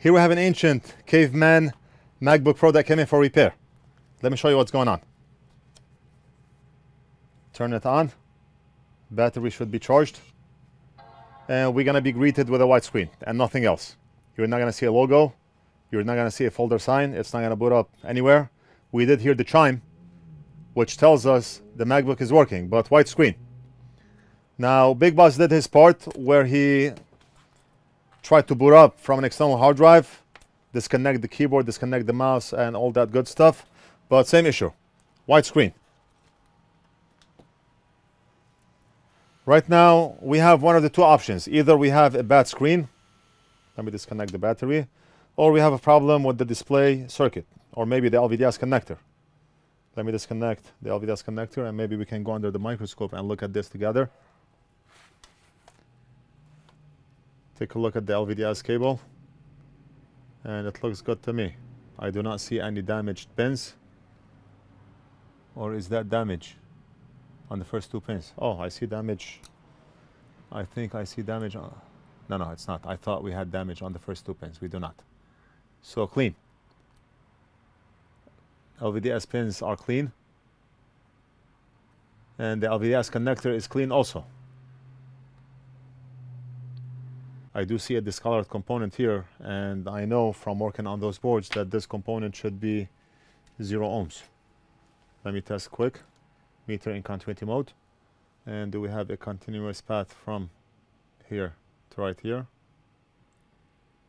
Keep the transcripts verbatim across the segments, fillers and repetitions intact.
Here we have an ancient caveman MacBook Pro that came in for repair. Let me show you what's going on. Turn it on. Battery should be charged. And we're going to be greeted with a white screen and nothing else. You're not going to see a logo. You're not going to see a folder sign. It's not going to boot up anywhere. We did hear the chime, which tells us the MacBook is working, but white screen. Now, Big Boss did his part where he tried to boot up from an external hard drive, disconnect the keyboard, disconnect the mouse, and all that good stuff. But same issue, white screen. Right now, we have one of the two options. Either we have a bad screen, let me disconnect the battery, or we have a problem with the display circuit, or maybe the L V D S connector. Let me disconnect the L V D S connector, and maybe we can go under the microscope and look at this together. Take a look at the L V D S cable, and it looks good to me. I do not see any damaged pins. Or is that damage on the first two pins? Oh, I see damage. I think I see damage on... No, no, it's not. I thought we had damage on the first two pins. We do not. So clean. L V D S pins are clean. And the L V D S connector is clean also. I do see a discolored component here, and I know from working on those boards that this component should be zero ohms. Let me test quick. Meter in continuity mode. And do we have a continuous path from here to right here?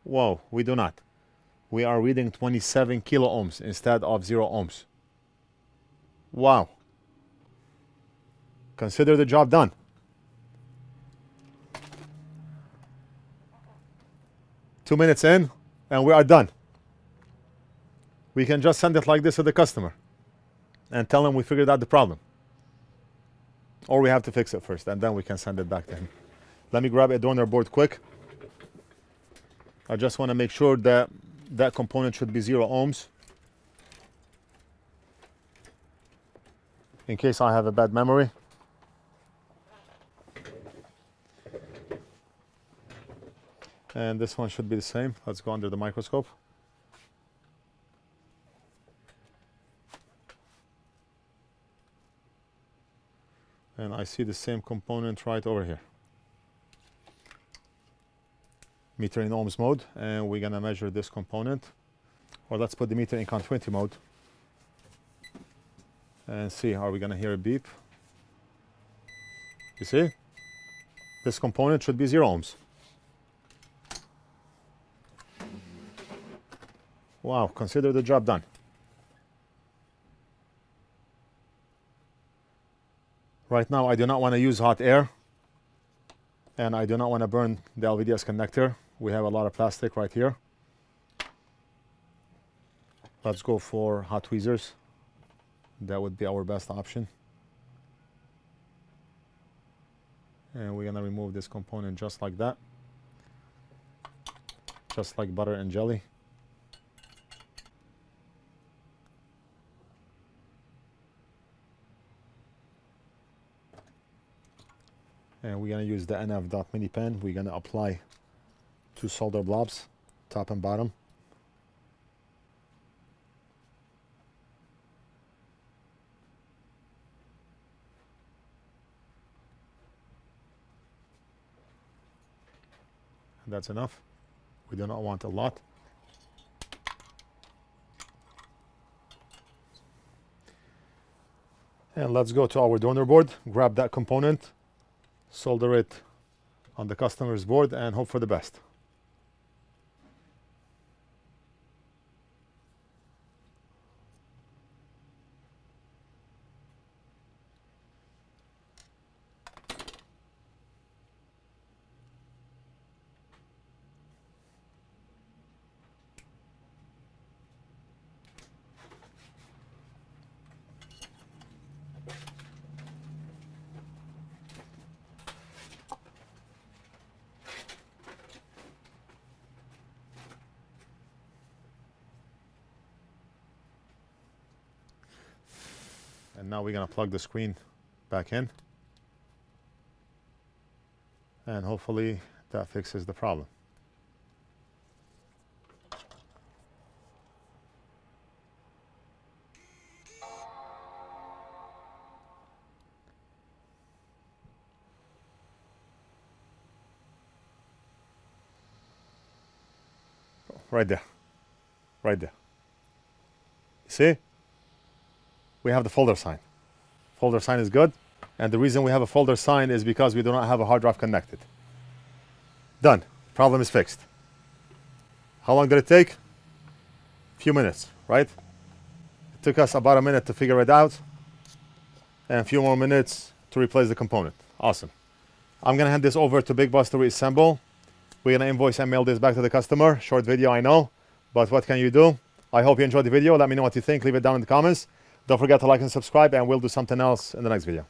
Whoa, we do not. We are reading twenty-seven kilo ohms instead of zero ohms. Wow. Consider the job done. Two minutes in, and we are done. We can just send it like this to the customer and tell him we figured out the problem. Or we have to fix it first, and then we can send it back to him. Let me grab a donor board quick. I just want to make sure that that component should be zero ohms. In case I have a bad memory. And this one should be the same. Let's go under the microscope. And I see the same component right over here. Meter in ohms mode, and we're gonna measure this component. Or let's put the meter in continuity mode and see, are we gonna hear a beep? You see? This component should be zero ohms. Wow, consider the job done. Right now, I do not want to use hot air, and I do not want to burn the L V D S connector. We have a lot of plastic right here. Let's go for hot tweezers. That would be our best option. And we're going to remove this component just like that. Just like butter and jelly. And we're going to use the N F.mini pen. We're going to apply two solder blobs, top and bottom. And that's enough. We do not want a lot. And let's go to our donor board, grab that component. Solder it on the customer's board and hope for the best. And now we're going to plug the screen back in, and hopefully that fixes the problem. right there, right there. See, we have the folder sign. Folder sign is good, and the reason we have a folder sign is because we do not have a hard drive connected. Done. Problem is fixed. How long did it take? Few minutes, right? It took us about a minute to figure it out, and a few more minutes to replace the component. Awesome. I'm gonna hand this over to Big Boss to reassemble. We're gonna invoice and mail this back to the customer. Short video, I know, but what can you do? I hope you enjoyed the video. Let me know what you think. Leave it down in the comments. Don't forget to like and subscribe, and we'll do something else in the next video.